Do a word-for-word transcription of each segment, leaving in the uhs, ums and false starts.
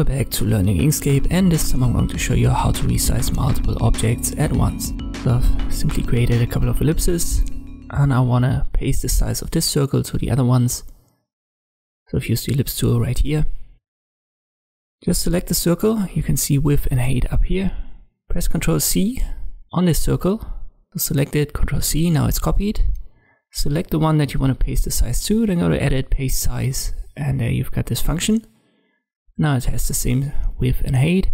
we're back to learning Inkscape, and this time I'm going to show you how to resize multiple objects at once. So I've simply created a couple of ellipses, and I want to paste the size of this circle to the other ones. So I've used the ellipse tool right here. Just select the circle, you can see width and height up here. Press control C on this circle, so select it, control C, now it's copied. Select the one that you want to paste the size to, then go to edit, paste size, and there you've got this function. Now it has the same width and height.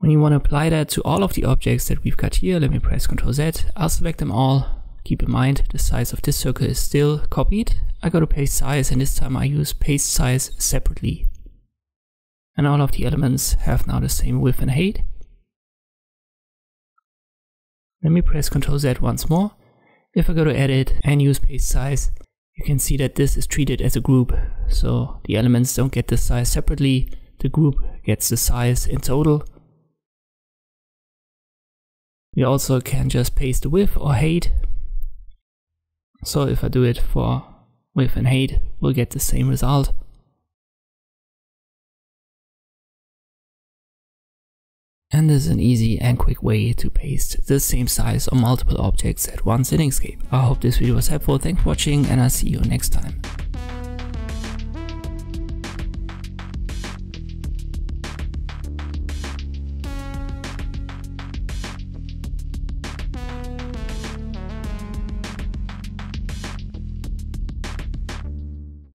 When you want to apply that to all of the objects that we've got here, let me press control Z, I'll select them all. Keep in mind, the size of this circle is still copied. I go to paste size, and this time I use paste size separately. And all of the elements have now the same width and height. Let me press control Z once more. If I go to edit and use paste size, you can see that this is treated as a group. So the elements don't get the size separately, the group gets the size in total. We also can just paste the width or height. So if I do it for width and height, we'll get the same result. And this is an easy and quick way to paste the same size on multiple objects at once in Inkscape. I hope this video was helpful. Thanks for watching, and I'll see you next time.